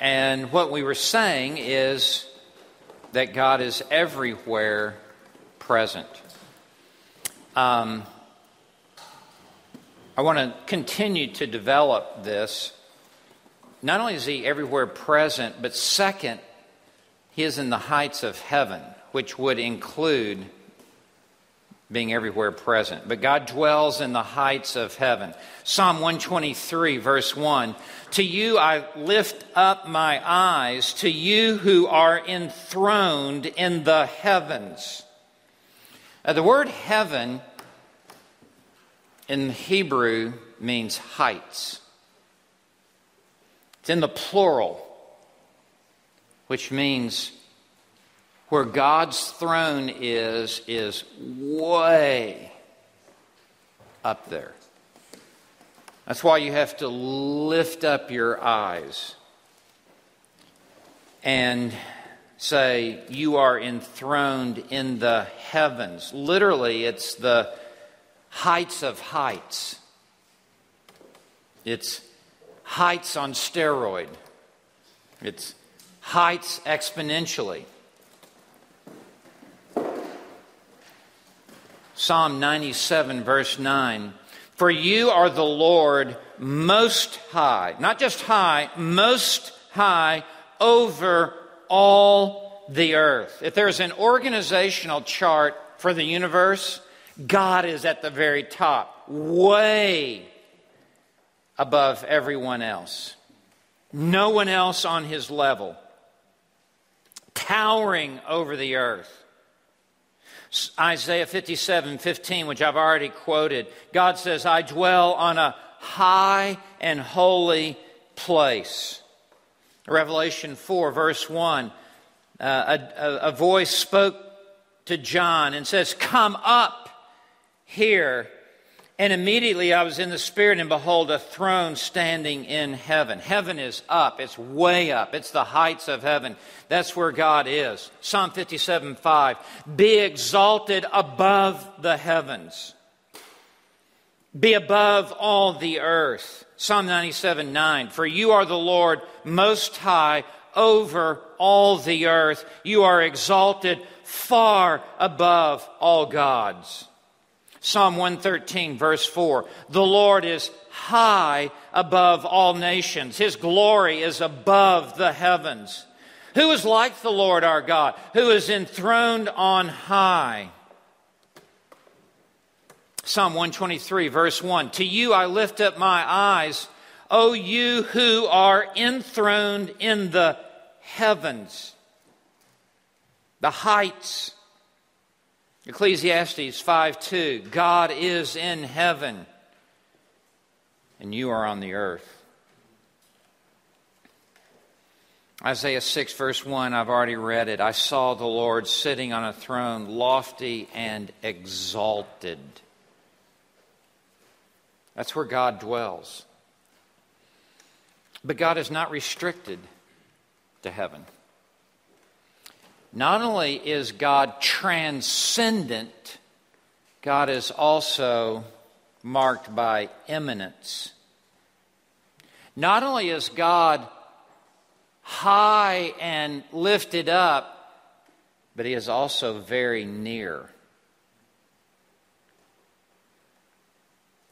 And what we were saying is that God is everywhere present. I want to continue to develop this. Not only is he everywhere present, but second, he is in the heights of heaven, which would include being everywhere present. But God dwells in the heights of heaven. Psalm 123, verse 1. To you I lift up my eyes, to you who are enthroned in the heavens. The word heaven in Hebrew means heights. It's in the plural, which means where God's throne is way up there. That's why you have to lift up your eyes and say, you are enthroned in the heavens. Literally, it's the heights of heights. It's heights on steroid. It's heights exponentially. Psalm 97, verse 9. For you are the Lord most high, not just high, most high over all the earth. If there's an organizational chart for the universe, God is at the very top, way above everyone else. No one else on his level, towering over the earth. Isaiah 57:15, which I've already quoted, God says, I dwell on a high and holy place. Revelation 4, verse 1, a voice spoke to John and says, come up here. And immediately I was in the Spirit, and behold, a throne standing in heaven. Heaven is up. It's way up. It's the heights of heaven. That's where God is. Psalm 57:5. Be exalted above the heavens. Be above all the earth. Psalm 97:9. For you are the Lord most high over all the earth. You are exalted far above all gods. Psalm 113, verse 4, the Lord is high above all nations. His glory is above the heavens. Who is like the Lord our God, who is enthroned on high? Psalm 123, verse 1, to you I lift up my eyes, O you who are enthroned in the heavens, the heights. Ecclesiastes 5:2, God is in heaven, and you are on the earth. Isaiah 6, verse 1, I've already read it. I saw the Lord sitting on a throne, lofty and exalted. That's where God dwells. But God is not restricted to heaven. Not only is God transcendent, God is also marked by eminence. Not only is God high and lifted up, but he is also very near.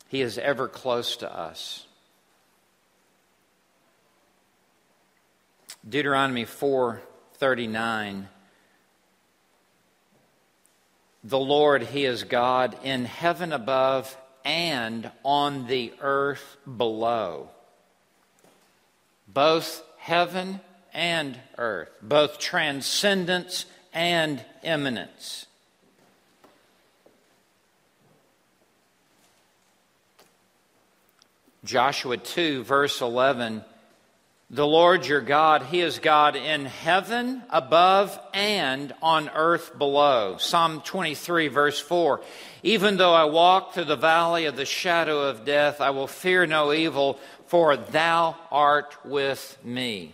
He is ever close to us. Deuteronomy 4:39. The Lord, he is God in heaven above and on the earth below. Both heaven and earth, both transcendence and immanence. Joshua 2, verse 11, the Lord your God, he is God in heaven above and on earth below. Psalm 23, verse 4. Even though I walk through the valley of the shadow of death, I will fear no evil, for thou art with me.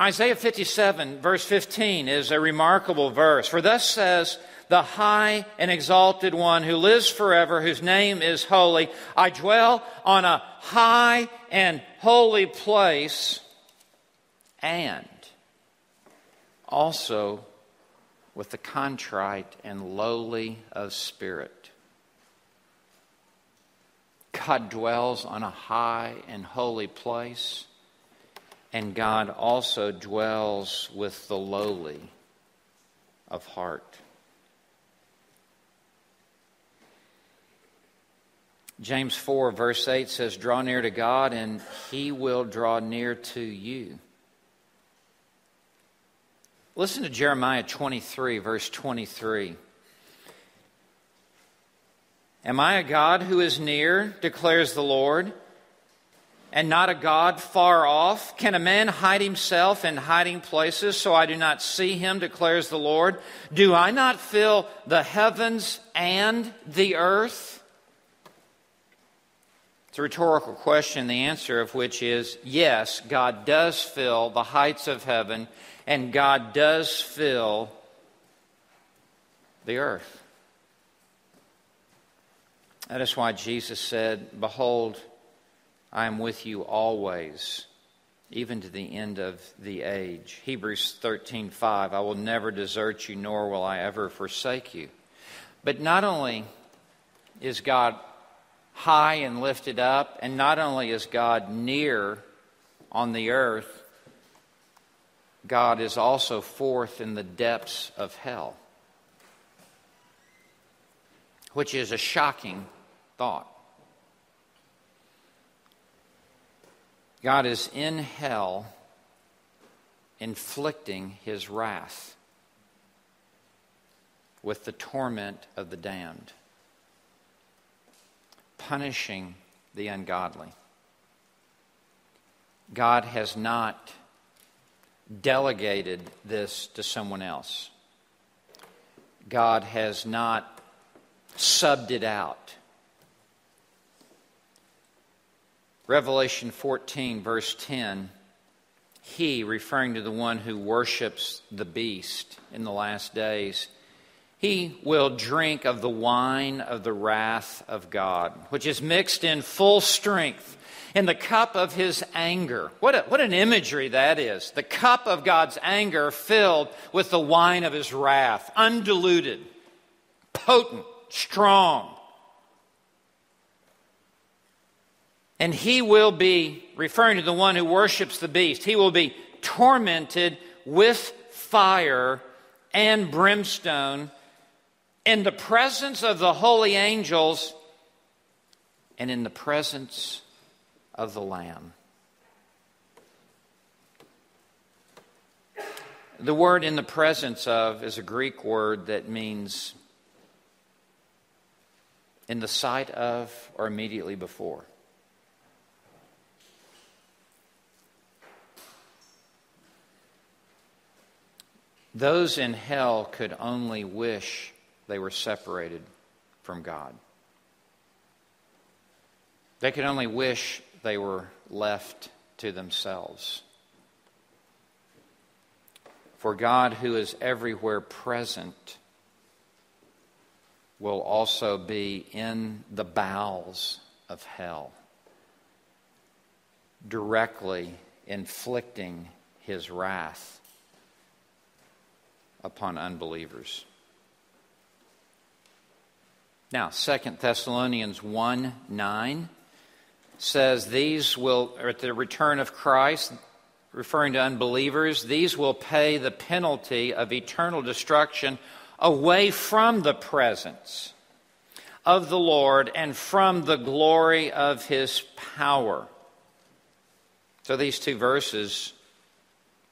Isaiah 57, verse 15 is a remarkable verse. For thus says the high and exalted one who lives forever, whose name is holy. I dwell on a high and holy place and also with the contrite and lowly of spirit. God dwells on a high and holy place, and God also dwells with the lowly of heart. James 4, verse 8 says, "Draw near to God, and He will draw near to you." Listen to Jeremiah 23, verse 23. "Am I a God who is near, declares the Lord, and not a God far off? Can a man hide himself in hiding places so I do not see him, declares the Lord? Do I not fill the heavens and the earth?" It's a rhetorical question, the answer of which is, yes, God does fill the heights of heaven, and God does fill the earth. That is why Jesus said, "Behold, I am with you always, even to the end of the age." Hebrews 13:5, "I will never desert you, nor will I ever forsake you." But not only is God high and lifted up, and not only is God near on the earth, God is also forth in the depths of hell, which is a shocking thought. God is in hell inflicting His wrath with the torment of the damned, punishing the ungodly. God has not delegated this to someone else. God has not subbed it out. Revelation 14, verse 10, he, referring to the one who worships the beast in the last days, he will drink of the wine of the wrath of God, which is mixed in full strength in the cup of His anger. What an imagery that is. The cup of God's anger filled with the wine of His wrath, undiluted, potent, strong. And he will be, referring to the one who worships the beast, he will be tormented with fire and brimstone in the presence of the holy angels and in the presence of the Lamb. The word "in the presence of" is a Greek word that means in the sight of or immediately before. Those in hell could only wish they were separated from God. They could only wish they were left to themselves. For God, who is everywhere present, will also be in the bowels of hell, directly inflicting His wrath upon unbelievers. Now, 2 Thessalonians 1:9 says these will, or at the return of Christ, referring to unbelievers, these will pay the penalty of eternal destruction away from the presence of the Lord and from the glory of His power. So these two verses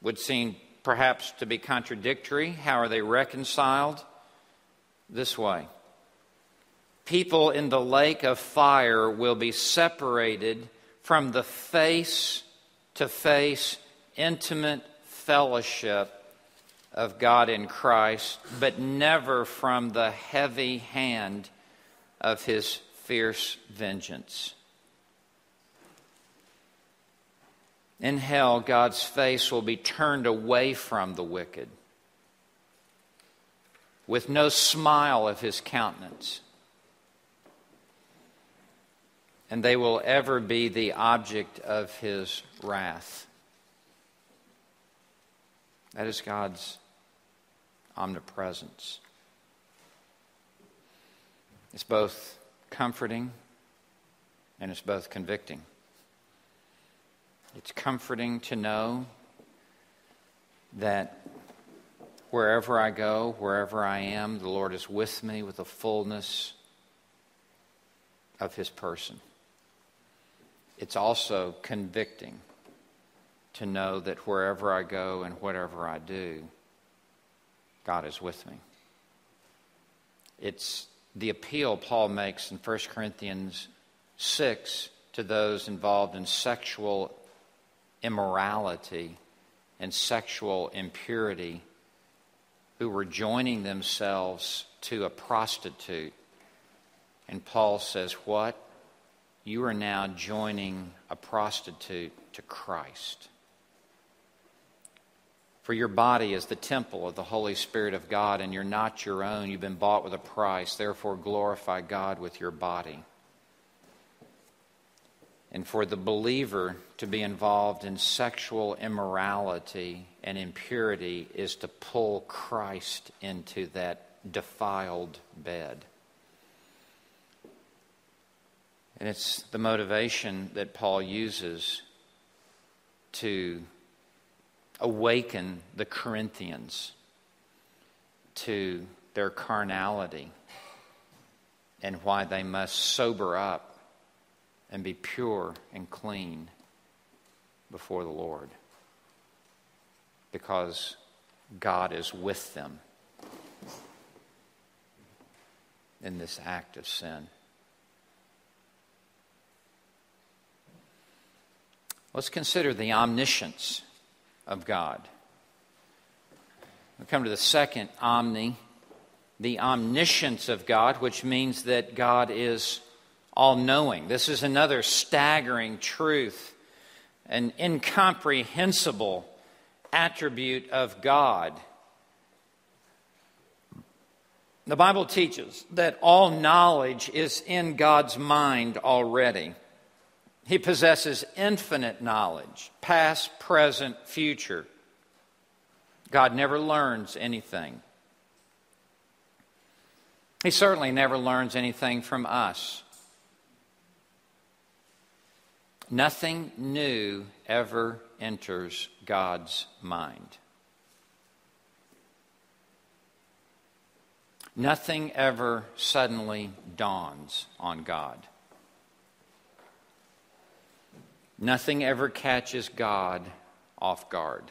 would seem perhaps to be contradictory. How are they reconciled? This way. People in the lake of fire will be separated from the face-to-face, intimate fellowship of God in Christ, but never from the heavy hand of His fierce vengeance. In hell, God's face will be turned away from the wicked, with no smile of his countenance. And they will ever be the object of his wrath. That is God's omnipresence. It's both comforting and it's both convicting. It's comforting to know that wherever I go, wherever I am, the Lord is with me with the fullness of his person. It's also convicting to know that wherever I go and whatever I do, God is with me. It's the appeal Paul makes in 1 Corinthians 6 to those involved in sexual immorality and sexual impurity who were joining themselves to a prostitute. And Paul says, what? You are now joining a prostitute to Christ. For your body is the temple of the Holy Spirit of God, and you're not your own. You've been bought with a price. Therefore, glorify God with your body. And for the believer to be involved in sexual immorality and impurity is to pull Christ into that defiled bed. And it's the motivation that Paul uses to awaken the Corinthians to their carnality and why they must sober up and be pure and clean before the Lord, because God is with them in this act of sin. Let's consider the omniscience of God. We'll come to the second omni, the omniscience of God, which means that God is all-knowing. This is another staggering truth, an incomprehensible attribute of God. The Bible teaches that all knowledge is in God's mind already. He possesses infinite knowledge, past, present, future. God never learns anything. He certainly never learns anything from us. Nothing new ever enters God's mind. Nothing ever suddenly dawns on God. Nothing ever catches God off guard.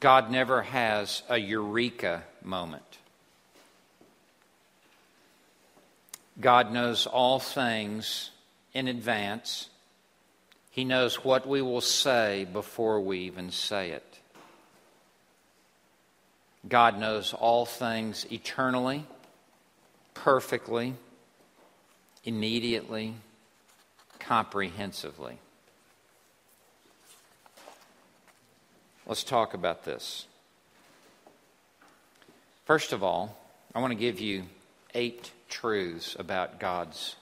God never has a eureka moment. God knows all things in advance. He knows what we will say before we even say it. God knows all things eternally, perfectly, immediately, comprehensively. Let's talk about this. First of all, I want to give you 8 truths about God's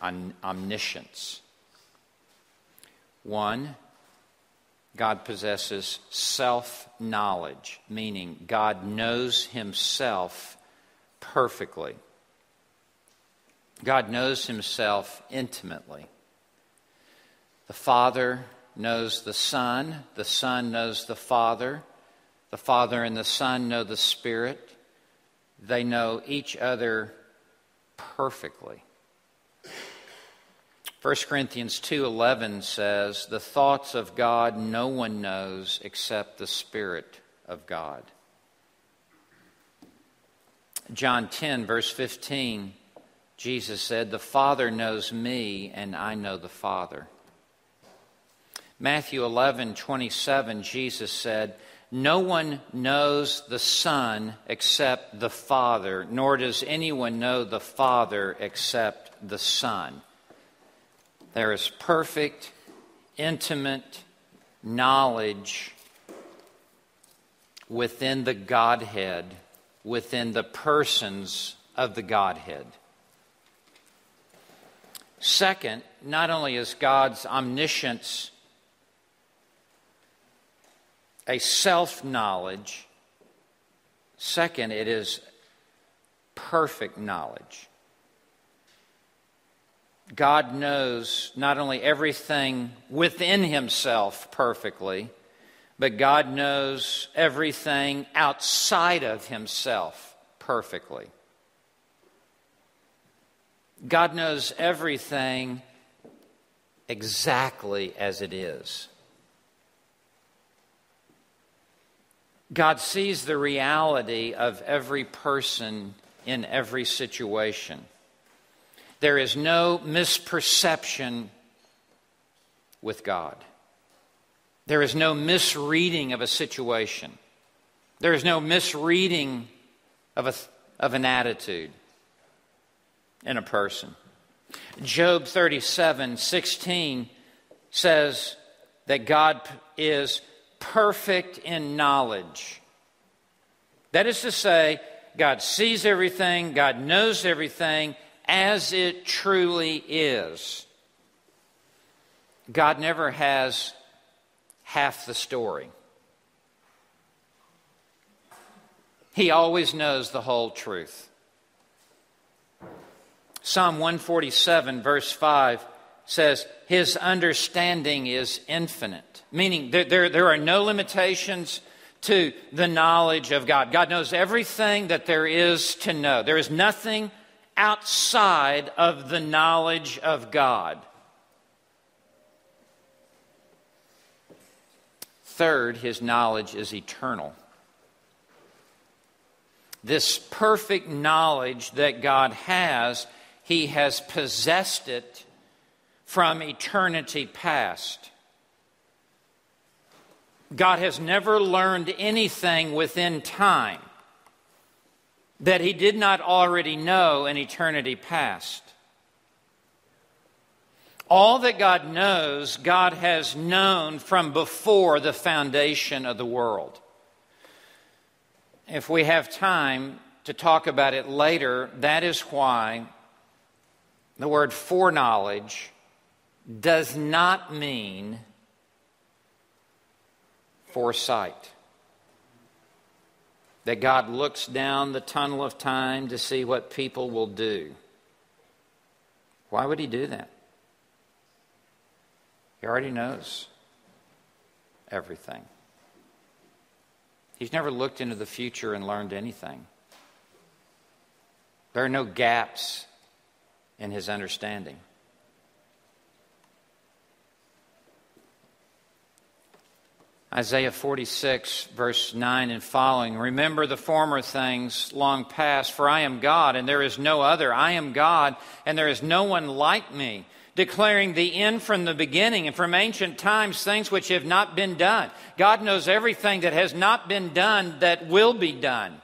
omniscience. 1, God possesses self-knowledge, meaning God knows himself perfectly. God knows himself intimately. The Father knows the Son knows the Father and the Son know the Spirit. They know each other perfectly. 1 Corinthians 2:11 says, "The thoughts of God no one knows except the Spirit of God." John 10, verse 15, Jesus said, "The Father knows me, and I know the Father." Matthew 11:27, Jesus said, "No one knows the Son except the Father, nor does anyone know the Father except the Son." There is perfect, intimate knowledge within the Godhead, within the persons of the Godhead. Second, not only is God's omniscience a self-knowledge, second, it is perfect knowledge. God knows not only everything within himself perfectly, but God knows everything outside of himself perfectly. God knows everything exactly as it is. God sees the reality of every person in every situation. There is no misperception with God. There is no misreading of a situation. There is no misreading of an attitude in a person. Job 37:16 says that God is perfect in knowledge. That is to say, God sees everything, God knows everything as it truly is. God never has half the story. He always knows the whole truth. Psalm 147 verse 5 says, his understanding is infinite. Meaning there are no limitations to the knowledge of God. God knows everything that there is to know. There is nothing outside of the knowledge of God. Third, his knowledge is eternal. This perfect knowledge that God has, he has possessed it from eternity past. God has never learned anything within time that he did not already know in eternity past. All that God knows, God has known from before the foundation of the world. If we have time to talk about it later, that is why the word foreknowledge does not mean foresight. That God looks down the tunnel of time to see what people will do. Why would he do that? He already knows everything. He's never looked into the future and learned anything. There are no gaps in his understanding. Isaiah 46, verse 9 and following, remember the former things long past, for I am God, and there is no other. I am God, and there is no one like me, declaring the end from the beginning, and from ancient times things which have not been done. God knows everything that has not been done that will be done.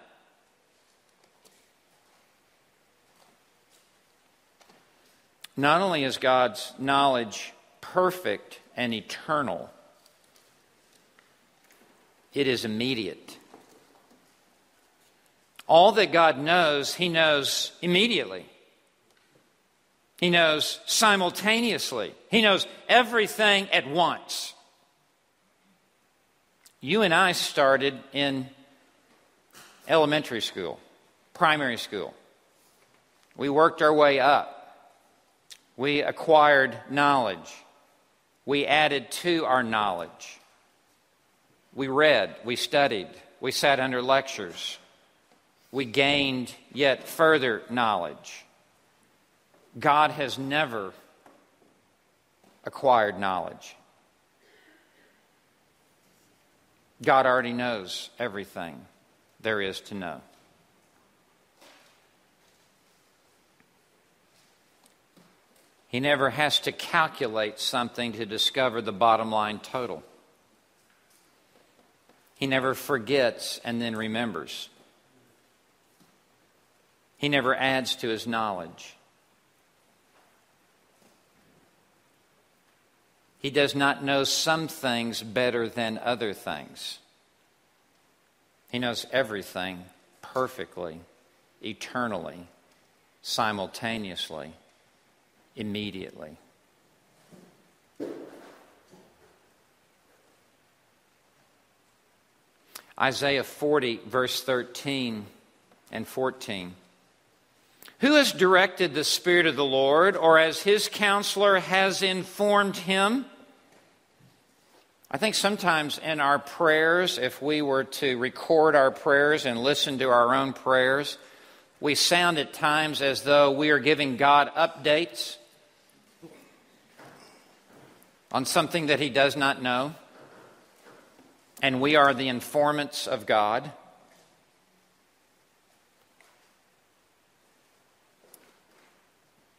Not only is God's knowledge perfect and eternal, it is immediate. All that God knows, he knows immediately. He knows simultaneously. He knows everything at once. You and I started in elementary school, primary school. We worked our way up. We acquired knowledge. We added to our knowledge. We read, we studied, we sat under lectures. We gained yet further knowledge. God has never acquired knowledge. God already knows everything there is to know. He never has to calculate something to discover the bottom line total. He never forgets and then remembers. He never adds to his knowledge. He does not know some things better than other things. He knows everything perfectly, eternally, simultaneously, immediately. Isaiah 40, verse 13 and 14. Who has directed the Spirit of the Lord, or as his counselor has informed him? I think sometimes in our prayers, if we were to record our prayers and listen to our own prayers, we sound at times as though we are giving God updates on something that he does not know, and we are the informants of God.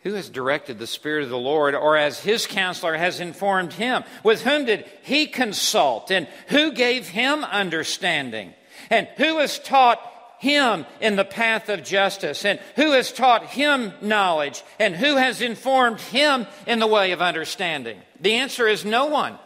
Who has directed the Spirit of the Lord, or as his counselor has informed him? With whom did he consult? And who gave him understanding? And who has taught him in the path of justice? And who has taught him knowledge? And who has informed him in the way of understanding? The answer is no one.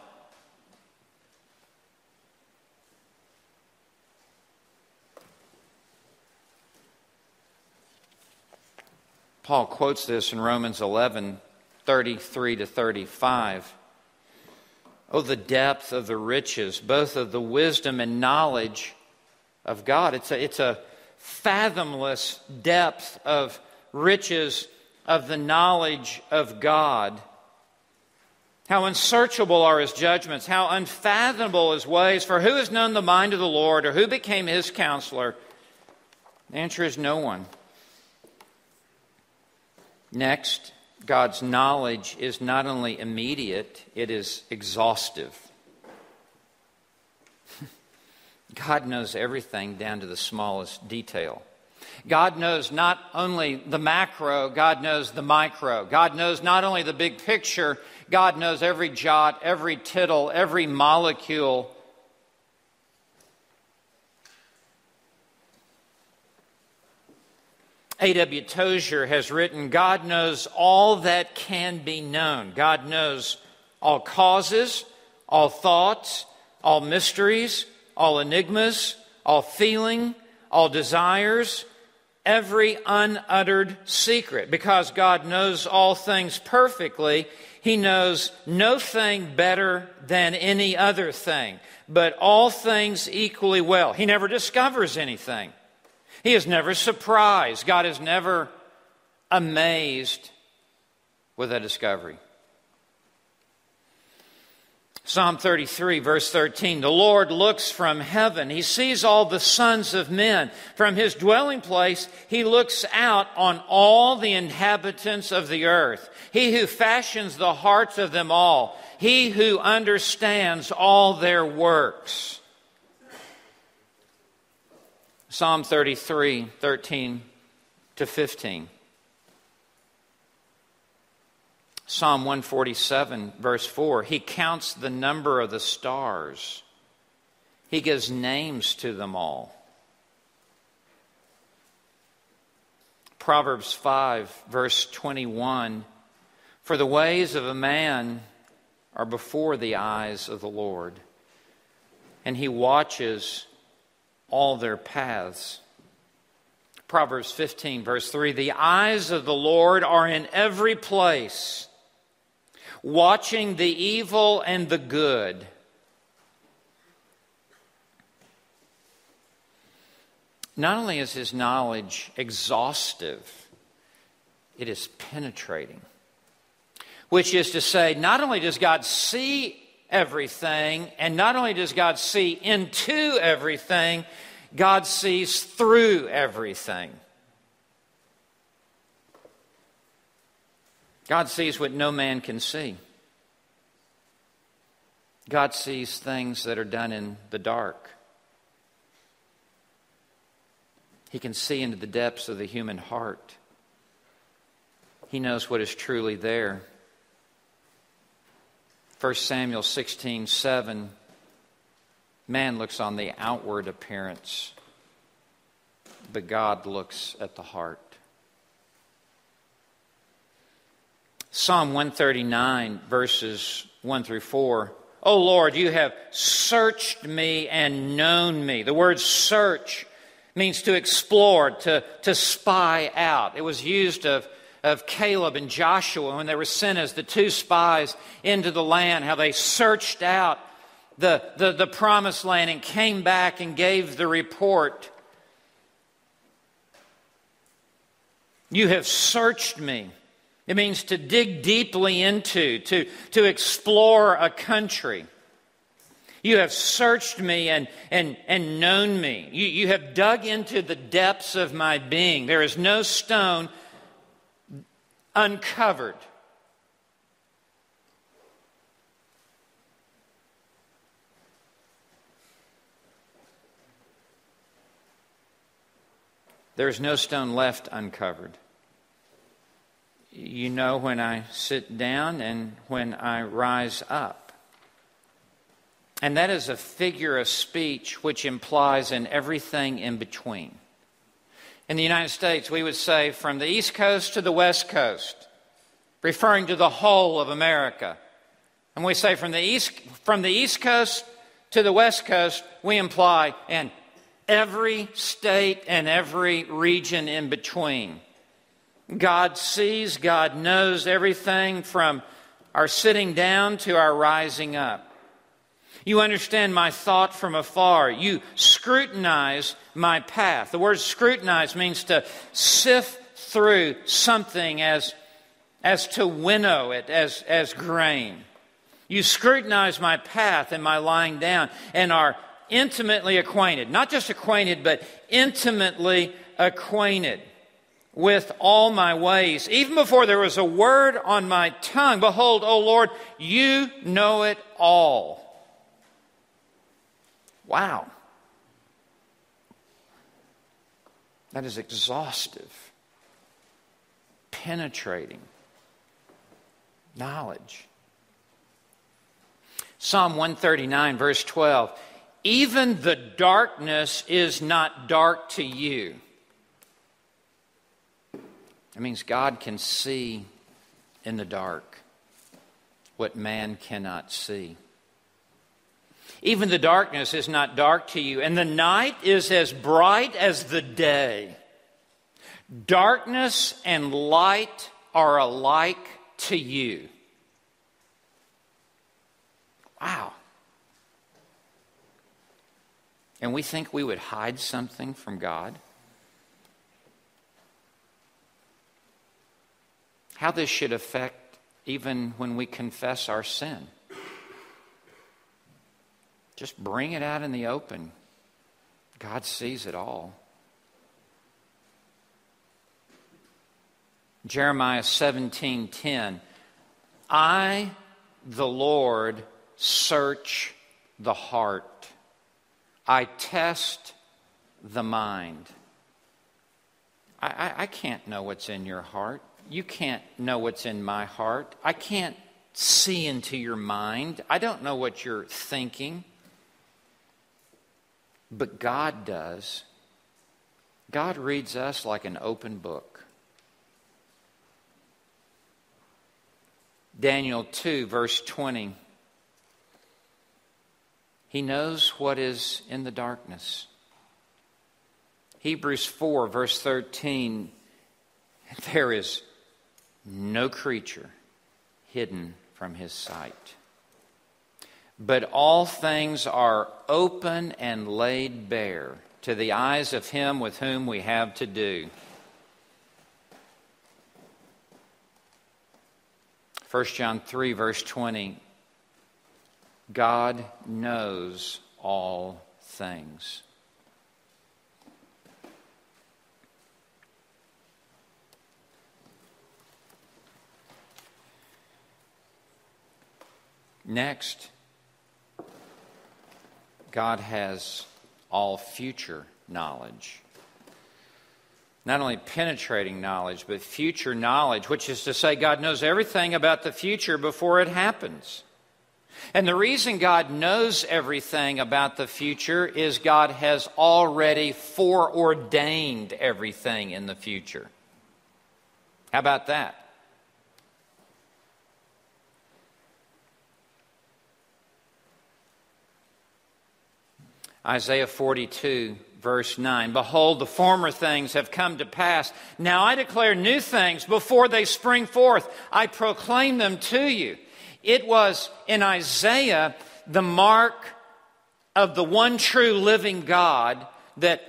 Paul quotes this in Romans 11:33-35. Oh, the depth of the riches, both of the wisdom and knowledge of God. It's a fathomless depth of riches of the knowledge of God. How unsearchable are his judgments, how unfathomable his ways. For who has known the mind of the Lord, or who became his counselor? The answer is no one. Next, God's knowledge is not only immediate, it is exhaustive. God knows everything down to the smallest detail. God knows not only the macro, God knows the micro. God knows not only the big picture, God knows every jot, every tittle, every molecule. A.W. Tozier has written, God knows all that can be known. God knows all causes, all thoughts, all mysteries, all enigmas, all feeling, all desires, every unuttered secret. Because God knows all things perfectly, he knows no thing better than any other thing, but all things equally well. He never discovers anything. He is never surprised. God is never amazed with a discovery. Psalm 33, verse 13. The Lord looks from heaven. He sees all the sons of men. From his dwelling place, he looks out on all the inhabitants of the earth. He who fashions the hearts of them all. He who understands all their works. Psalm 33, 13 to 15. Psalm 147, verse 4. He counts the number of the stars. He gives names to them all. Proverbs 5, verse 21. For the ways of a man are before the eyes of the Lord, and he watches all their paths. Proverbs 15, verse 3, the eyes of the Lord are in every place, watching the evil and the good. Not only is his knowledge exhaustive, it is penetrating. Which is to say, not only does God see everything, and not only does God see into everything, God sees through everything. God sees what no man can see. God sees things that are done in the dark. He can see into the depths of the human heart. He knows what is truly there. 1 Samuel 16:7, man looks on the outward appearance, but God looks at the heart. Psalm 139, verses 1 through 4, O Lord, you have searched me and known me. The word search means to explore, to spy out. It was used of Caleb and Joshua when they were sent as the two spies into the land, how they searched out the promised land and came back and gave the report. You have searched me. It means to dig deeply into, to explore a country. You have searched me and known me. You have dug into the depths of my being. There is no stone uncovered. There is no stone left uncovered. You know when I sit down and when I rise up. And that is a figure of speech which implies an everything in between. In the United States, we would say from the East Coast to the West Coast, referring to the whole of America. And we say from the East Coast to the West Coast, we imply an every state and every region in between. God sees, God knows everything from our sitting down to our rising up. You understand my thought from afar. You scrutinize my path. The word scrutinize means to sift through something as to winnow it, as grain. You scrutinize my path and my lying down and are intimately acquainted. Not just acquainted, but intimately acquainted with all my ways. Even before there was a word on my tongue, behold, O Lord, you know it all. Wow. That is exhaustive, penetrating knowledge. Psalm 139, verse 12. Even the darkness is not dark to you. That means God can see in the dark what man cannot see. Even the darkness is not dark to you, and the night is as bright as the day. Darkness and light are alike to you. Wow. And we think we would hide something from God? How this should affect even when we confess our sin. Just bring it out in the open. God sees it all. Jeremiah 17:10. I, the Lord, search the heart. I test the mind. I can't know what's in your heart. You can't know what's in my heart. I can't see into your mind. I don't know what you're thinking. But God does. God reads us like an open book. Daniel 2, verse 20. He knows what is in the darkness. Hebrews 4, verse 13. There is no creature hidden from his sight. But all things are open and laid bare to the eyes of him with whom we have to do. 1 John 3, verse 20. God knows all things. Next, God has all future knowledge. Not only penetrating knowledge, but future knowledge, which is to say God knows everything about the future before it happens. And the reason God knows everything about the future is God has already foreordained everything in the future. How about that? Isaiah 42, verse 9. Behold, the former things have come to pass. Now I declare new things before they spring forth. I proclaim them to you. It was in Isaiah the mark of the one true living God that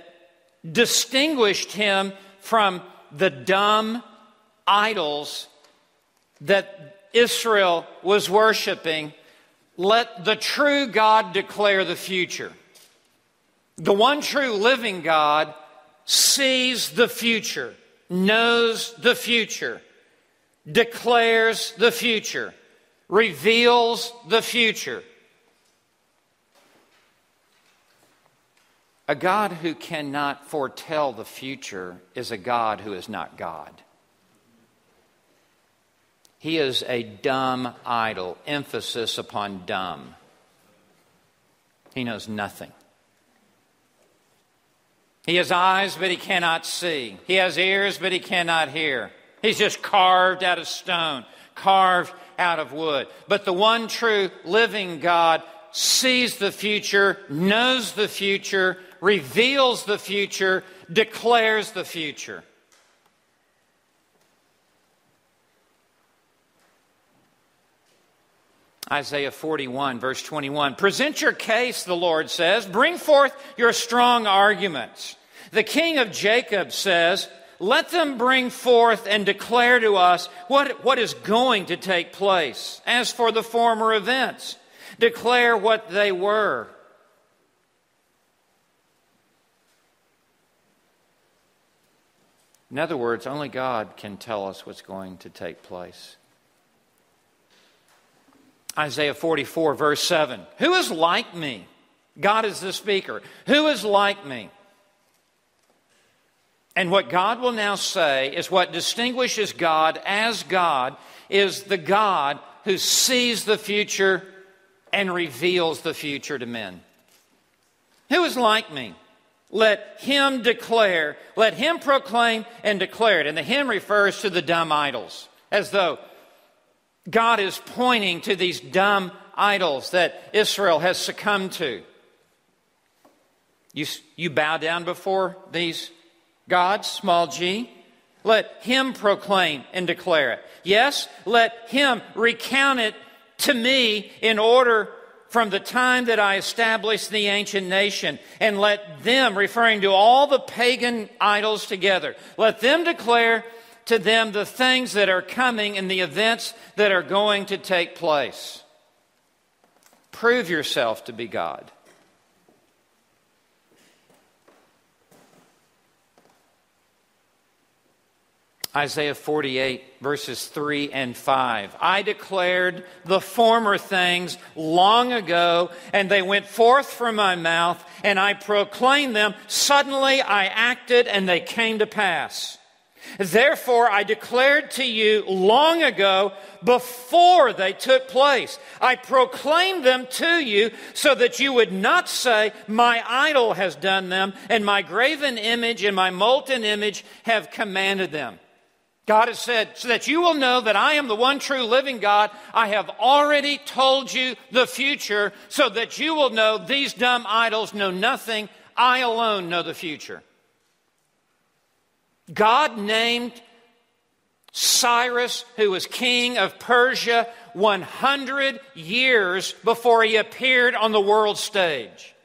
distinguished him from the dumb idols that Israel was worshiping. Let the true God declare the future. The one true living God sees the future, knows the future, declares the future, reveals the future. A God who cannot foretell the future is a God who is not God. He is a dumb idol, emphasis upon dumb. He knows nothing. He has eyes, but he cannot see. He has ears, but he cannot hear. He's just carved out of stone, carved out of wood. But the one true living God sees the future, knows the future, reveals the future, declares the future. Isaiah 41, verse 21. Present your case, the Lord says. Bring forth your strong arguments. The King of Jacob says, let them bring forth and declare to us what is going to take place. As for the former events, declare what they were. In other words, only God can tell us what's going to take place. Isaiah 44, verse 7. Who is like me? God is the speaker. Who is like me? And what God will now say is what distinguishes God as God is the God who sees the future and reveals the future to men. Who is like me? Let him declare, let him proclaim and declare it. And the him refers to the dumb idols, as though God is pointing to these dumb idols that Israel has succumbed to. You bow down before these gods, small g. Let him proclaim and declare it. Yes, let him recount it to me in order from the time that I established the ancient nation. And let them, referring to all the pagan idols together, let them declare to them the things that are coming and the events that are going to take place. Prove yourself to be God. Isaiah 48, verses 3 and 5. I declared the former things long ago, and they went forth from my mouth, and I proclaimed them. Suddenly I acted, and they came to pass. Therefore, I declared to you long ago, before they took place. I proclaimed them to you so that you would not say, my idol has done them, and my graven image and my molten image have commanded them. God has said, so that you will know that I am the one true living God. I have already told you the future so that you will know these dumb idols know nothing. I alone know the future. God named Cyrus, who was king of Persia, 100 years before he appeared on the world stage.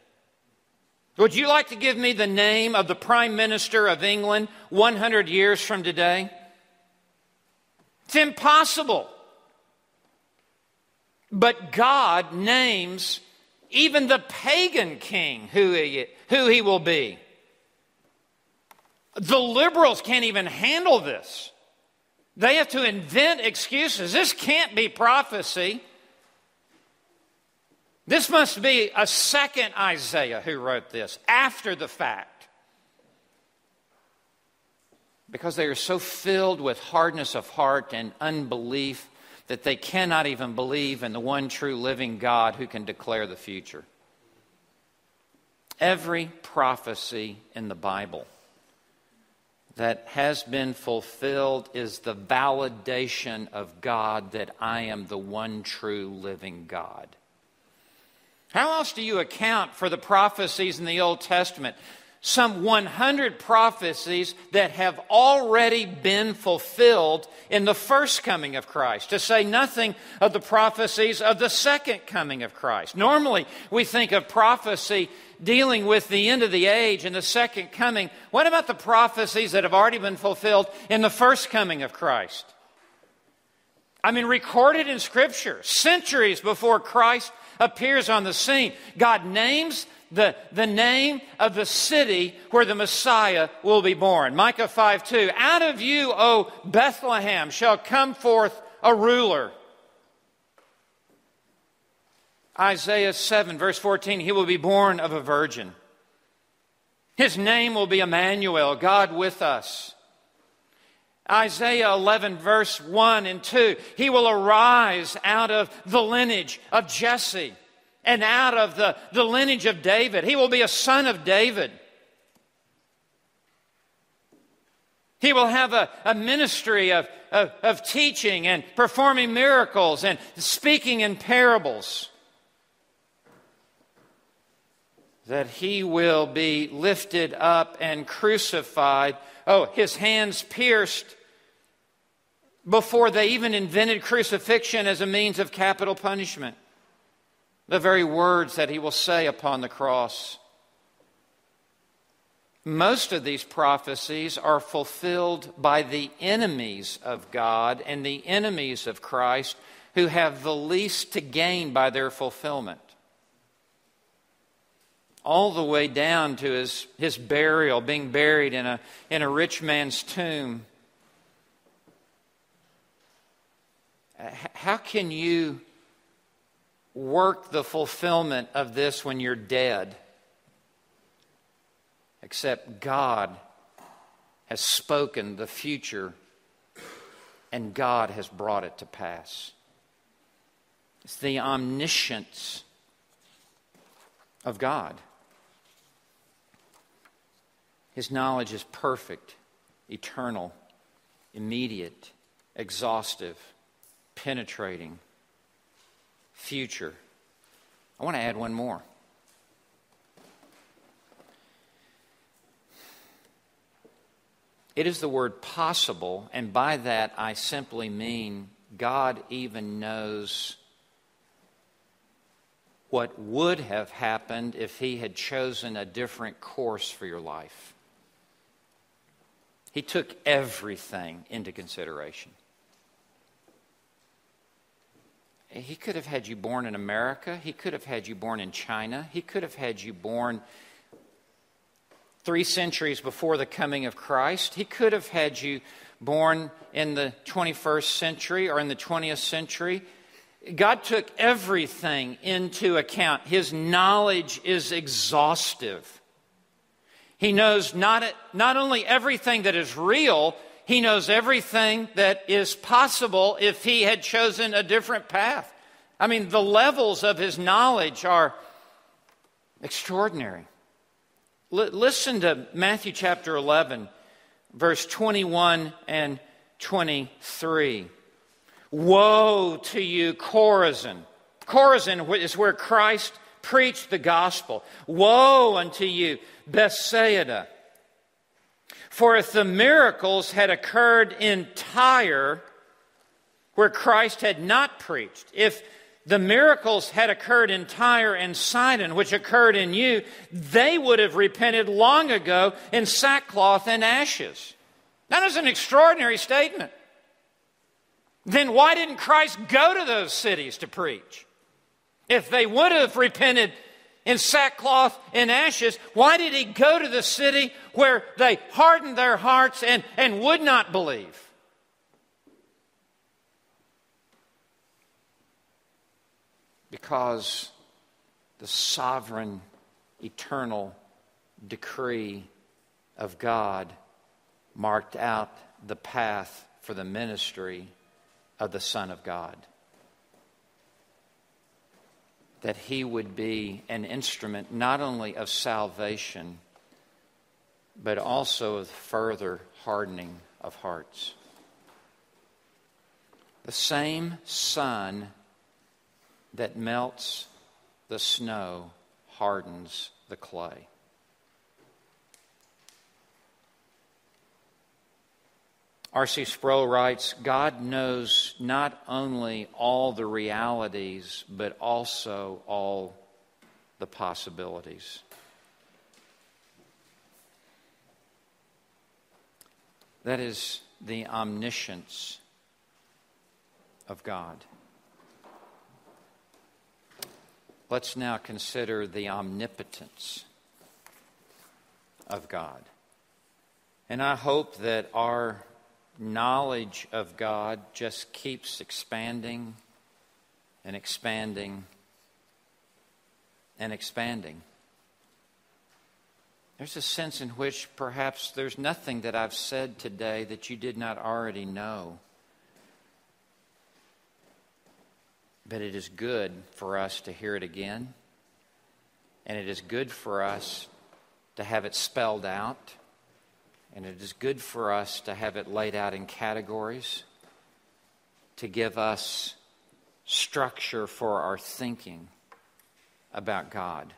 Would you like to give me the name of the Prime Minister of England 100 years from today? It's impossible. But God names even the pagan king who he will be. The liberals can't even handle this. They have to invent excuses. This can't be prophecy. This must be a second Isaiah who wrote this after the fact. Because they are so filled with hardness of heart and unbelief that they cannot even believe in the one true living God who can declare the future. Every prophecy in the Bible that has been fulfilled is the validation of God that I am the one true living God. How else do you account for the prophecies in the Old Testament? Some 100 prophecies that have already been fulfilled in the first coming of Christ, to say nothing of the prophecies of the second coming of Christ. Normally, we think of prophecy dealing with the end of the age and the second coming. What about the prophecies that have already been fulfilled in the first coming of Christ? I mean, recorded in Scripture, centuries before Christ appears on the scene, God names the name of the city where the Messiah will be born. Micah 5:2, out of you, O Bethlehem, shall come forth a ruler. Isaiah 7, verse 14, he will be born of a virgin. His name will be Emmanuel, God with us. Isaiah 11, verse 1 and 2, he will arise out of the lineage of Jesse and out of the lineage of David. He will be a son of David. He will have a ministry of teaching and performing miracles and speaking in parables. That he will be lifted up and crucified. Oh, his hands pierced before they even invented crucifixion as a means of capital punishment. The very words that he will say upon the cross. Most of these prophecies are fulfilled by the enemies of God and the enemies of Christ, who have the least to gain by their fulfillment. All the way down to his burial, being buried in a rich man's tomb. How can you work the fulfillment of this when you're dead? Except God has spoken the future and God has brought it to pass. It's the omniscience of God. His knowledge is perfect, eternal, immediate, exhaustive, penetrating, future. I want to add one more. It is the word possible, and by that I simply mean God even knows what would have happened if he had chosen a different course for your life. He took everything into consideration. He could have had you born in America. He could have had you born in China. He could have had you born 3 centuries before the coming of Christ. He could have had you born in the 21st century or in the 20th century. God took everything into account. His knowledge is exhaustive. He knows not only everything that is real, he knows everything that is possible if he had chosen a different path. I mean, the levels of his knowledge are extraordinary. Listen to Matthew chapter 11, verse 21 and 23. Woe to you, Chorazin. Chorazin is where Christ preached the gospel. Woe unto you, Bethsaida. For if the miracles had occurred in Tyre, where Christ had not preached, if the miracles had occurred in Tyre and Sidon, which occurred in you, they would have repented long ago in sackcloth and ashes. That is an extraordinary statement. Then why didn't Christ go to those cities to preach? If they would have repented in sackcloth and ashes, why did he go to the city where they hardened their hearts and would not believe? Because the sovereign, eternal decree of God marked out the path for the ministry of the Son of God. That he would be an instrument not only of salvation, but also of further hardening of hearts. The same sun that melts the snow hardens the clay. R.C. Sproul writes, God knows not only all the realities, but also all the possibilities. That is the omniscience of God. Let's now consider the omnipotence of God. And I hope that our knowledge of God just keeps expanding and expanding and expanding. There's a sense in which perhaps there's nothing that I've said today that you did not already know. But it is good for us to hear it again. And it is good for us to have it spelled out. And it is good for us to have it laid out in categories to give us structure for our thinking about God.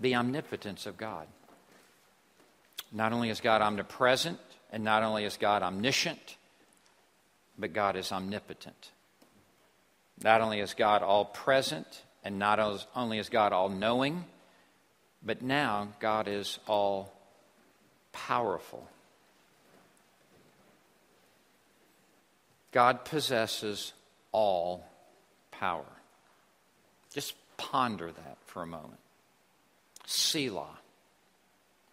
The omnipotence of God. Not only is God omnipresent, and not only is God omniscient, but God is omnipotent. Not only is God all-present, and not only is God all-knowing, but now God is all-powerful. God possesses all power. Just ponder that for a moment. Selah.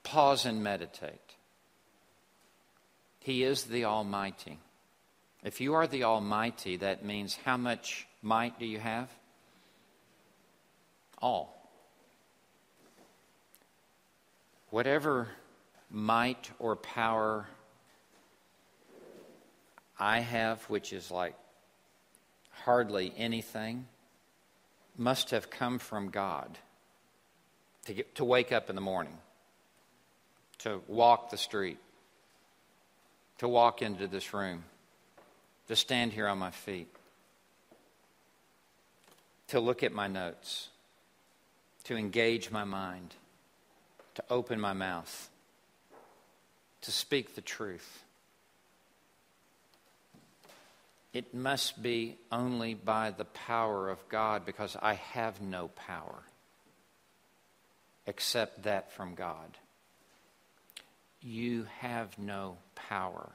Pause and meditate. He is the Almighty. If you are the Almighty, that means how much might do you have? All. Whatever might or power I have, which is like hardly anything, must have come from God. To wake up in the morning, to walk the street, to walk into this room, to stand here on my feet, to look at my notes, to engage my mind, to open my mouth, to speak the truth. It must be only by the power of God, because I have no power except that from God. You have no power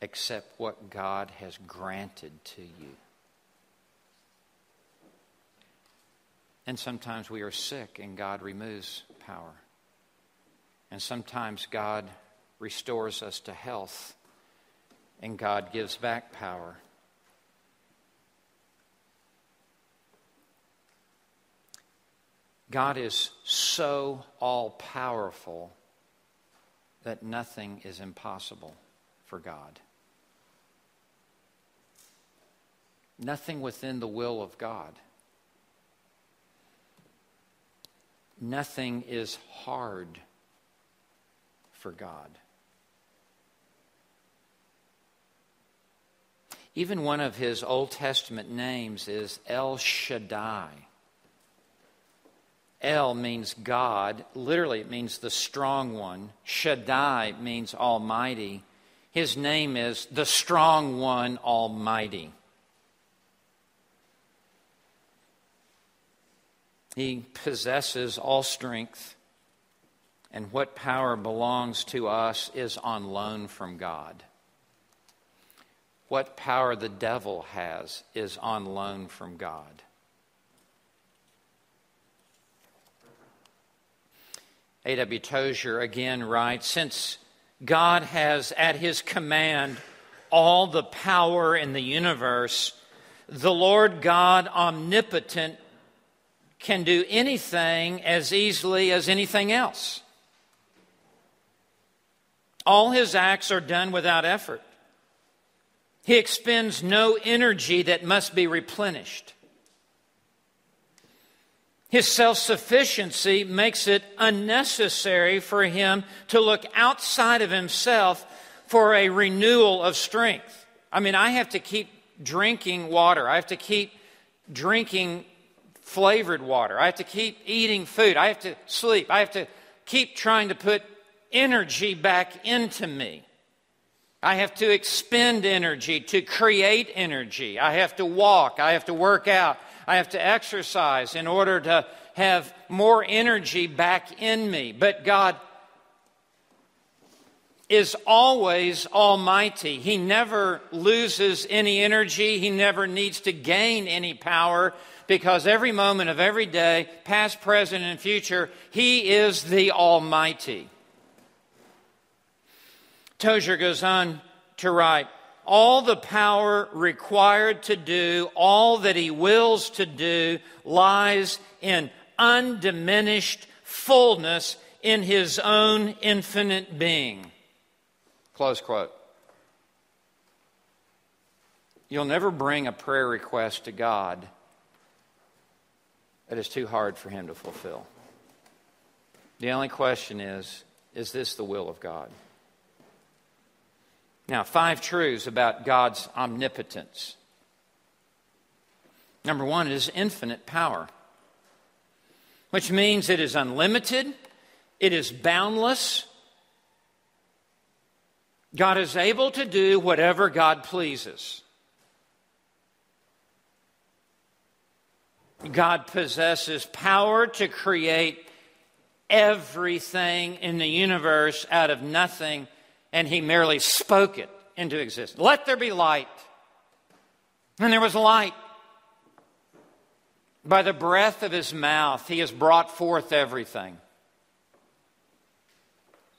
except what God has granted to you. And sometimes we are sick and God removes power. And sometimes God restores us to health and God gives back power. God is so all-powerful that nothing is impossible for God. Nothing within the will of God. Nothing is hard for God. Even one of his Old Testament names is El Shaddai. El means God. Literally, it means the strong one. Shaddai means almighty. His name is the strong one almighty. He possesses all strength, and what power belongs to us is on loan from God. What power the devil has is on loan from God. A.W. Tozier again writes, since God has at his command all the power in the universe, the Lord God omnipotent can do anything as easily as anything else. All his acts are done without effort. He expends no energy that must be replenished. His self-sufficiency makes it unnecessary for him to look outside of himself for a renewal of strength. I have to keep drinking water. I have to keep drinking flavored water. I have to keep eating food. I have to sleep. I have to keep trying to put energy back into me. I have to expend energy to create energy. I have to walk. I have to work out. I have to exercise in order to have more energy back in me. But God is always almighty. He never loses any energy. He never needs to gain any power, because every moment of every day, past, present, and future, He is the Almighty. Tozier goes on to write, all the power required to do all that He wills to do lies in undiminished fullness in His own infinite being. Close quote. You'll never bring a prayer request to God that is too hard for Him to fulfill. The only question is this the will of God? Now, 5 truths about God's omnipotence. Number 1 is infinite power, which means it is unlimited, it is boundless. God is able to do whatever God pleases. God possesses power to create everything in the universe out of nothing, and He merely spoke it into existence. Let there be light. And there was light. By the breath of His mouth, He has brought forth everything.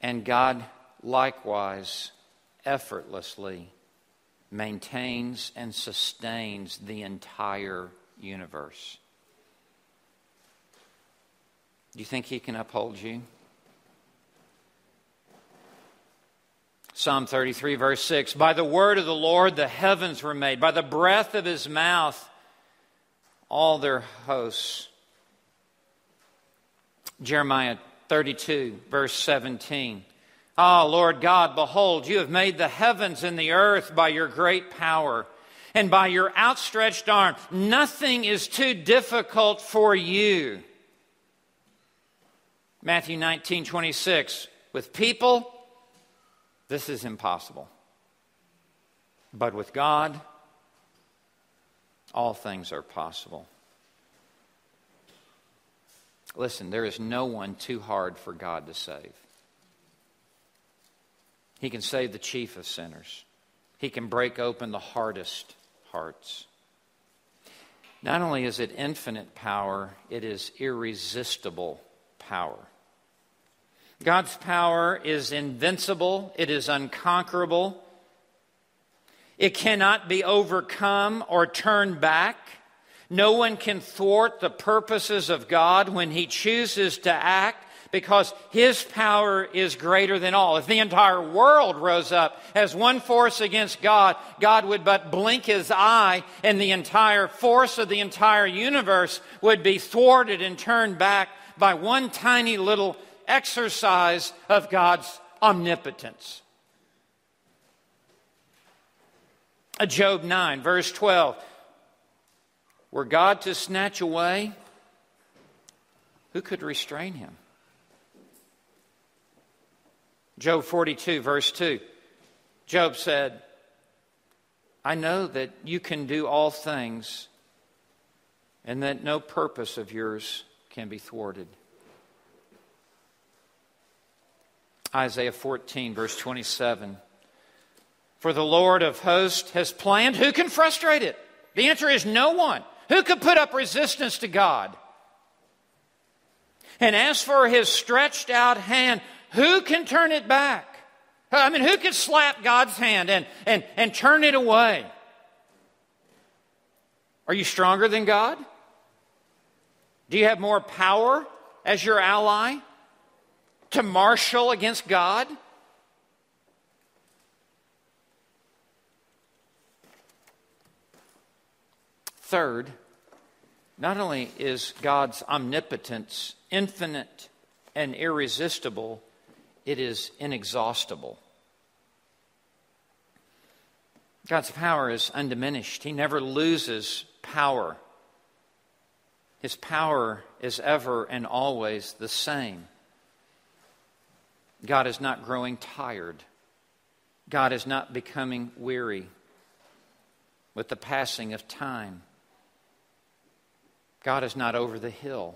And God likewise effortlessly maintains and sustains the entire universe. Do you think He can uphold you? Psalm 33, verse 6, by the word of the Lord the heavens were made, by the breath of His mouth all their hosts. Jeremiah 32, verse 17, ah, Lord God, behold, You have made the heavens and the earth by Your great power and by Your outstretched arm. Nothing is too difficult for You. Matthew 19, 26, with people, this is impossible. But with God, all things are possible. Listen, there is no one too hard for God to save. He can save the chief of sinners. He can break open the hardest hearts. Not only is it infinite power, it is irresistible power. God's power is invincible. It is unconquerable. It cannot be overcome or turned back. No one can thwart the purposes of God when He chooses to act, because His power is greater than all. If the entire world rose up as one force against God, God would but blink His eye and the entire force of the entire universe would be thwarted and turned back by one tiny little exercise of God's omnipotence. Job 9, verse 12. Were God to snatch away, who could restrain Him? Job 42, verse 2. Job said, I know that You can do all things and that no purpose of Yours can be thwarted. Isaiah 14, verse 27. For the Lord of hosts has planned. Who can frustrate it? The answer is no one. Who could put up resistance to God? And as for His stretched out hand, who can turn it back? I mean, who can slap God's hand and turn it away? Are you stronger than God? Do you have more power as your ally to marshal against God? Third, not only is God's omnipotence infinite and irresistible, it is inexhaustible. God's power is undiminished. He never loses power. His power is ever and always the same. God is not growing tired. God is not becoming weary with the passing of time. God is not over the hill.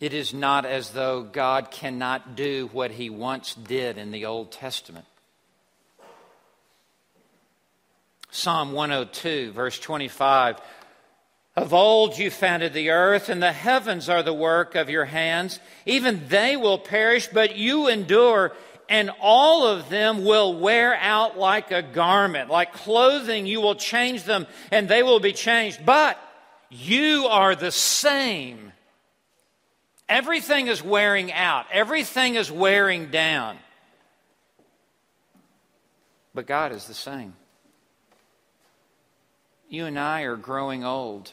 It is not as though God cannot do what he once did in the Old Testament. Psalm 102, verse 25. Of old you founded the earth, and the heavens are the work of your hands. Even they will perish, but you endure, and all of them will wear out like a garment. Like clothing, you will change them, and they will be changed. But you are the same. Everything is wearing out. Everything is wearing down. But God is the same. You and I are growing old.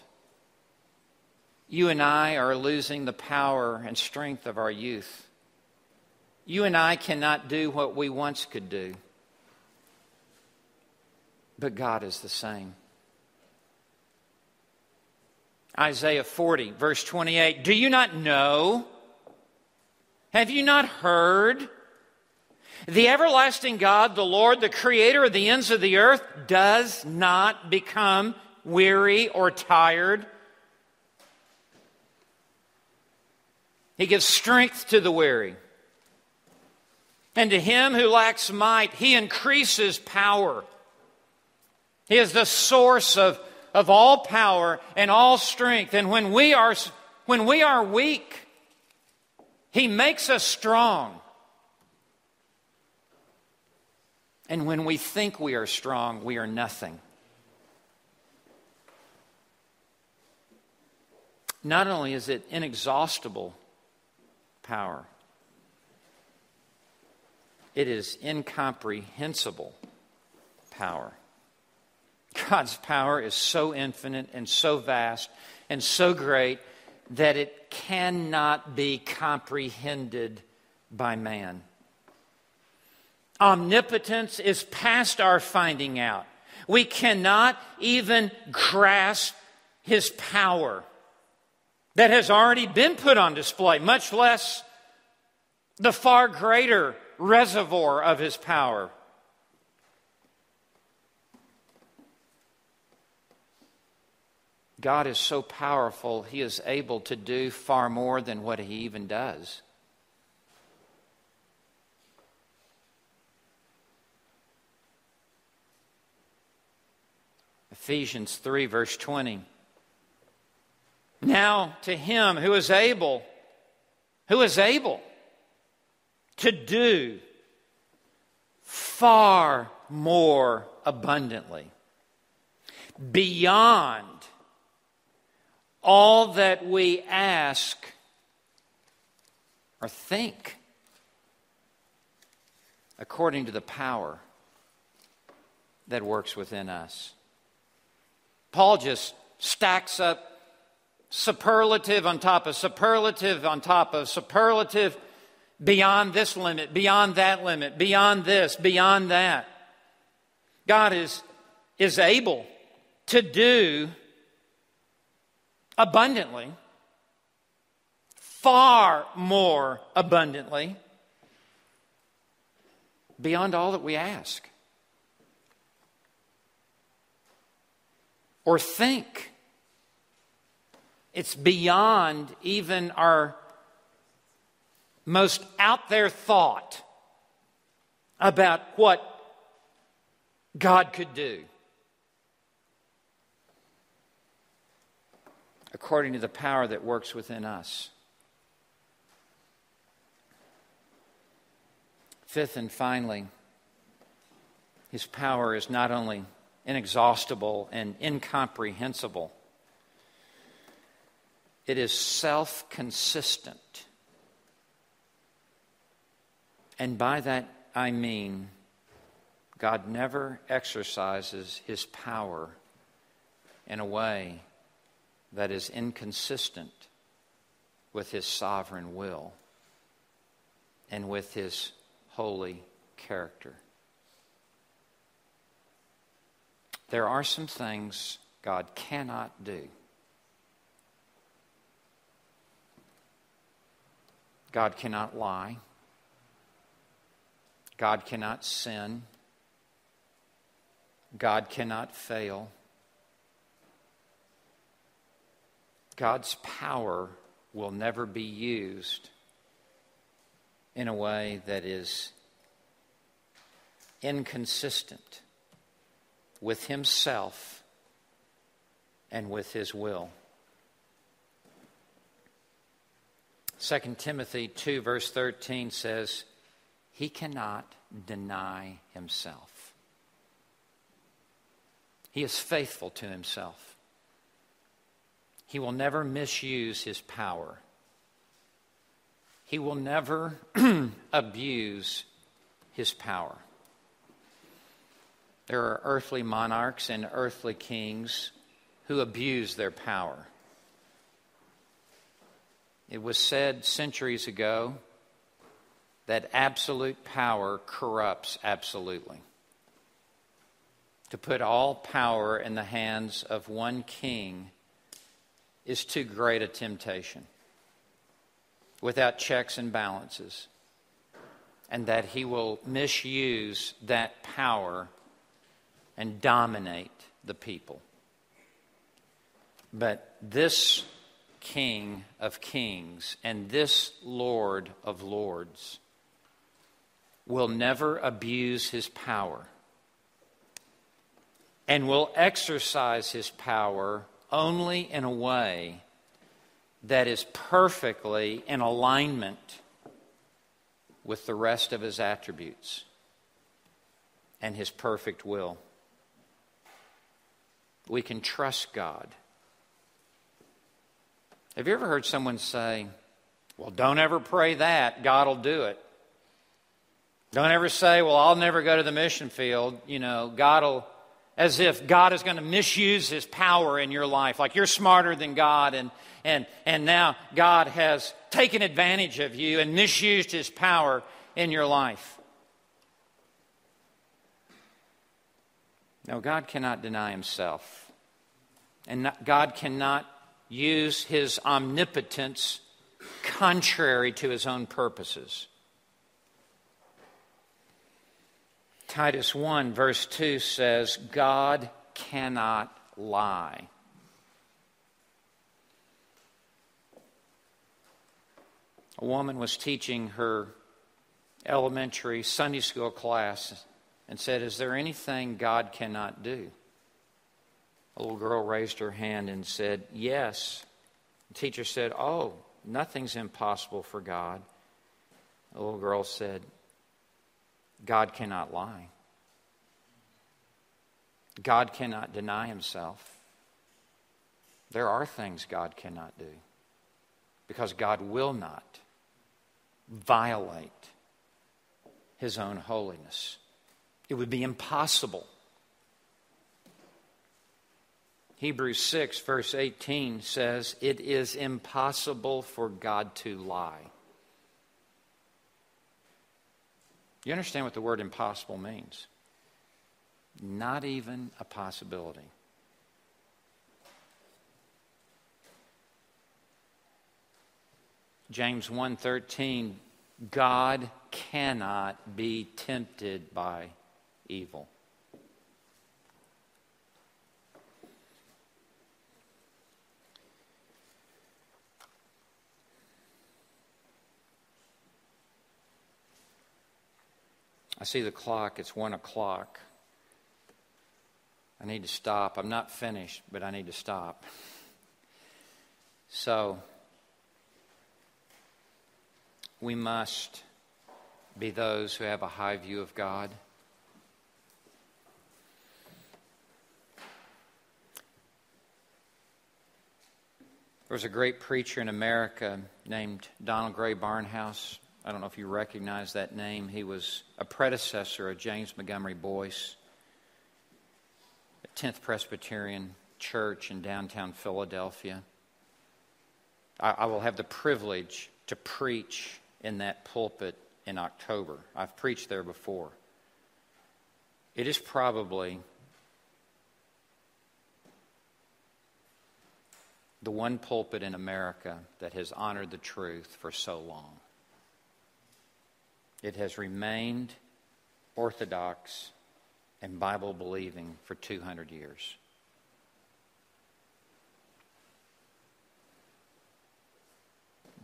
You and I are losing the power and strength of our youth. You and I cannot do what we once could do. But God is the same. Isaiah 40, verse 28. Do you not know? Have you not heard? The everlasting God, the Lord, the creator of the ends of the earth, does not become weary or tired. He gives strength to the weary. And to him who lacks might, he increases power. He is the source of all power and all strength. And when we are weak, he makes us strong. And when we think we are strong, we are nothing. Not only is it inexhaustible power, it is incomprehensible power. God's power is so infinite and so vast and so great that it cannot be comprehended by man. Omnipotence is past our finding out. We cannot even grasp his power that has already been put on display, much less the far greater reservoir of his power. God is so powerful, he is able to do far more than what he even does. Ephesians 3, verse 20. Now to him who is able to do far more abundantly, beyond all that we ask or think, according to the power that works within us. Paul just stacks up superlative on top of superlative on top of superlative, beyond this limit, beyond that limit, beyond this, beyond that. God is able to do abundantly, far more abundantly, beyond all that we ask or think. It's beyond even our most out there thought about what God could do, according to the power that works within us. Fifth and finally, his power is not only inexhaustible and incomprehensible, it is self-consistent. And by that I mean God never exercises his power in a way that is inconsistent with his sovereign will and with his holy character. There are some things God cannot do. God cannot lie. God cannot sin. God cannot fail. God's power will never be used in a way that is inconsistent with himself and with his will. 2 Timothy 2 verse 13 says, he cannot deny himself. He is faithful to himself. He will never misuse his power. He will never abuse his power. There are earthly monarchs and earthly kings who abuse their power. It was said centuries ago that absolute power corrupts absolutely. To put all power in the hands of one king is too great a temptation, without checks and balances, and that he will misuse that power and dominate the people. But this King of Kings and this Lord of Lords will never abuse his power and will exercise his power only in a way that is perfectly in alignment with the rest of his attributes and his perfect will. We can trust God. Have you ever heard someone say, well, don't ever pray that, God will do it. Don't ever say, well, I'll never go to the mission field, God will, as if God is going to misuse his power in your life, like you're smarter than God, and now God has taken advantage of you and misused his power in your life. No, God cannot deny himself, and God cannot use his omnipotence contrary to his own purposes. Titus 1 verse 2 says, God cannot lie. A woman was teaching her elementary Sunday school class and said, is there anything God cannot do? A little girl raised her hand and said, yes. The teacher said, oh, nothing's impossible for God. The little girl said, God cannot lie. God cannot deny himself. There are things God cannot do because God will not violate his own holiness. It would be impossible. Hebrews 6 verse 18 says, it is impossible for God to lie. You understand what the word impossible means? Not even a possibility. James 1:13, God cannot be tempted by evil. I see the clock. It's 1:00. I need to stop. I'm not finished, but I need to stop. So, we must be those who have a high view of God. There was a great preacher in America named Donald Gray Barnhouse. I don't know if you recognize that name. He was a predecessor of James Montgomery Boyce, a 10th Presbyterian church in downtown Philadelphia. I will have the privilege to preach in that pulpit in October. I've preached there before. It is probably the one pulpit in America that has honored the truth for so long. It has remained orthodox and Bible-believing for 200 years.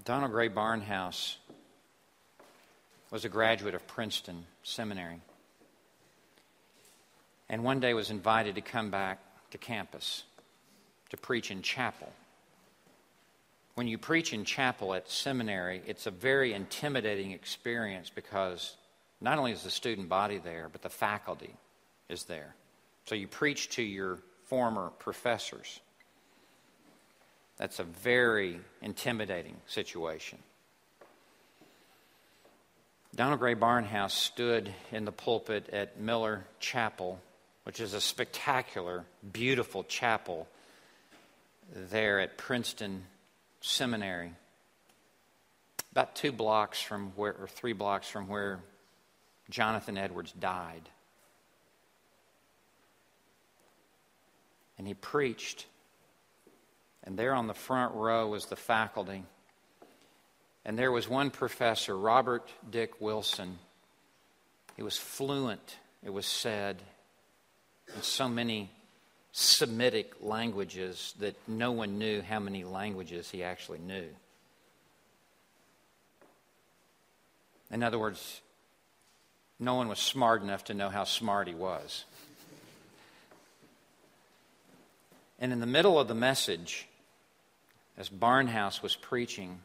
Donald Gray Barnhouse was a graduate of Princeton Seminary, and one day was invited to come back to campus to preach in chapel. When you preach in chapel at seminary, it's a very intimidating experience because not only is the student body there, but the faculty is there. So you preach to your former professors. That's a very intimidating situation. Donald Gray Barnhouse stood in the pulpit at Miller Chapel, which is a spectacular, beautiful chapel there at Princeton Seminary, about 2 blocks from where, or 3 blocks from where Jonathan Edwards died. And he preached. And there on the front row was the faculty. And there was one professor, Robert Dick Wilson. He was fluent, it was said, in so many Semitic languages that no one knew how many languages he actually knew. In other words, no one was smart enough to know how smart he was. And in the middle of the message, as Barnhouse was preaching,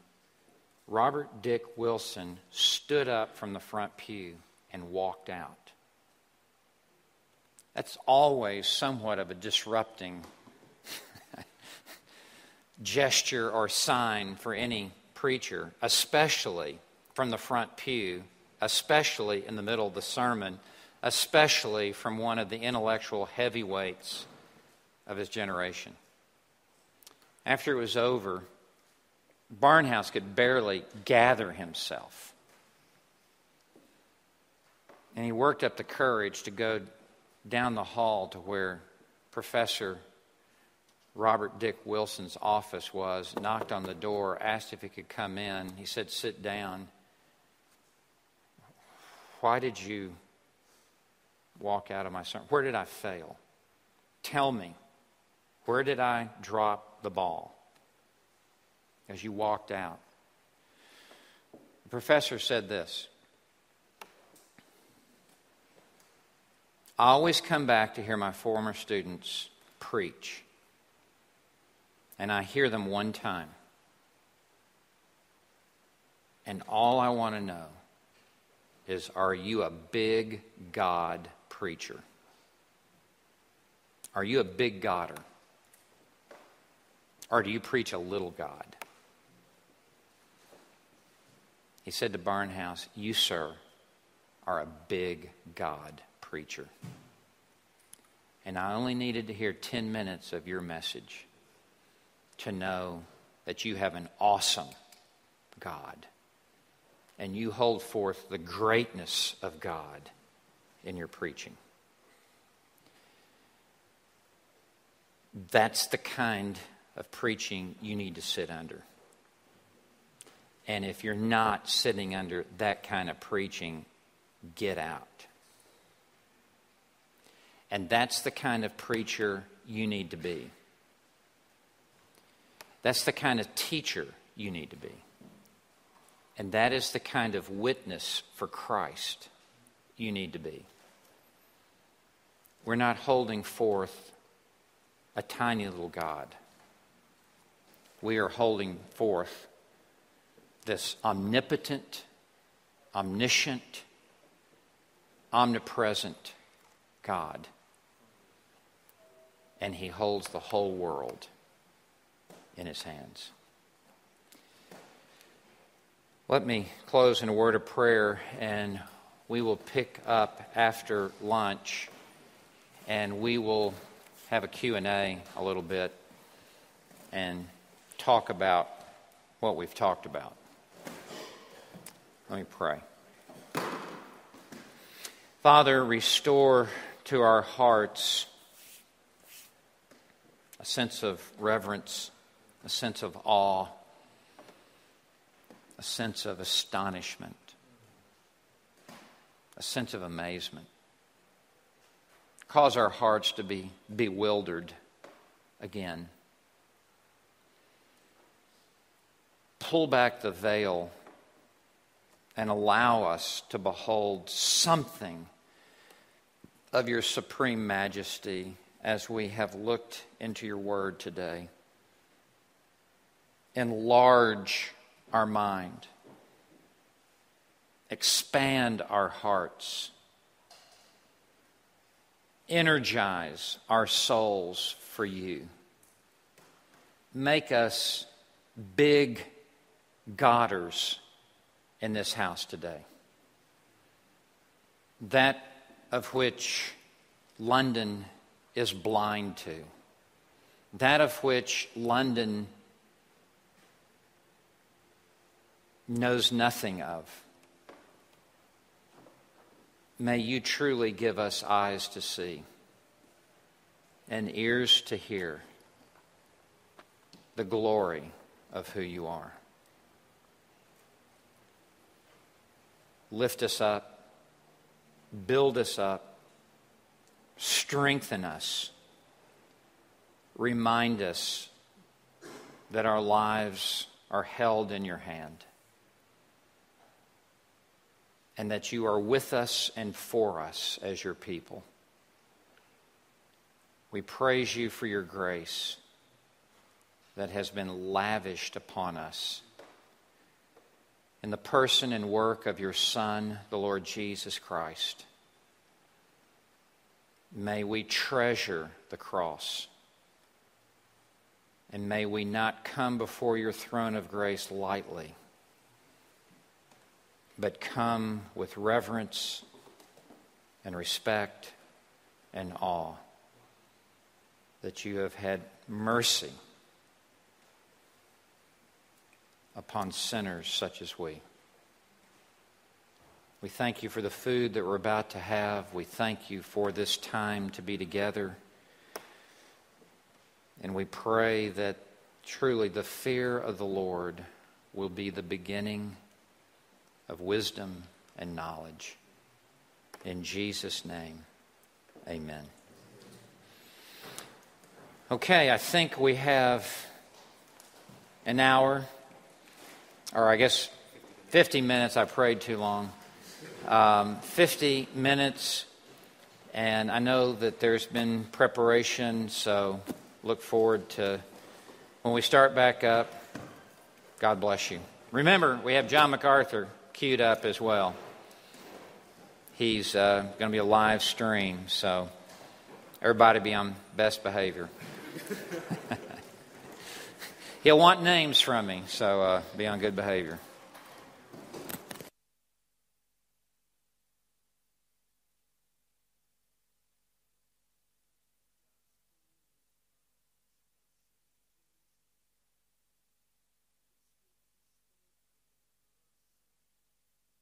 Robert Dick Wilson stood up from the front pew and walked out. That's always somewhat of a disrupting gesture or sign for any preacher, especially from the front pew, especially in the middle of the sermon, especially from one of the intellectual heavyweights of his generation. After it was over, Barnhouse could barely gather himself. And he worked up the courage to go down the hall to where Professor Robert Dick Wilson's office was, knocked on the door, asked if he could come in. He said, "Sit down. Why did you walk out of my sermon? Where did I fail? Tell me, where did I drop the ball as you walked out?" The professor said this: "I always come back to hear my former students preach, and I hear them one time, and all I want to know is, are you a big God preacher? Are you a big Godder? Or do you preach a little God?" He said to Barnhouse, "You, sir, are a big God preacher. And I only needed to hear 10 minutes of your message to know that you have an awesome God and you hold forth the greatness of God in your preaching." That's the kind of preaching you need to sit under. And if you're not sitting under that kind of preaching, get out. And that's the kind of preacher you need to be. That's the kind of teacher you need to be. And that is the kind of witness for Christ you need to be. We're not holding forth a tiny little God. We are holding forth this omnipotent, omniscient, omnipresent God. And he holds the whole world in his hands. Let me close in a word of prayer, and we will pick up after lunch, and we will have a Q&A a little bit and talk about what we've talked about. Let me pray. Father, restore to our hearts a sense of reverence, a sense of awe, a sense of astonishment, a sense of amazement. Cause our hearts to be bewildered again. Pull back the veil and allow us to behold something of your supreme majesty as we have looked into your word today. Enlarge our mind. Expand our hearts. Energize our souls for you. Make us big Godders in this house today. That of which London is blind to. That of which London knows nothing of. May you truly give us eyes to see and ears to hear the glory of who you are. Lift us up, build us up, strengthen us, remind us that our lives are held in your hand and that you are with us and for us as your people. We praise you for your grace that has been lavished upon us in the person and work of your Son, the Lord Jesus Christ. May we treasure the cross. And may we not come before your throne of grace lightly, but come with reverence and respect and awe that you have had mercy upon sinners such as we. We thank you for the food that we're about to have. We thank you for this time to be together. And we pray that truly the fear of the Lord will be the beginning of wisdom and knowledge. In Jesus' name, amen. Okay, I think we have an hour, or I guess 50 minutes, I prayed too long. 50 minutes, and I know that there's been preparation, so look forward to when we start back up. God bless you. Remember, we have John MacArthur queued up as well. He's going to be a live stream, so everybody be on best behavior. He'll want names from me, so be on good behavior.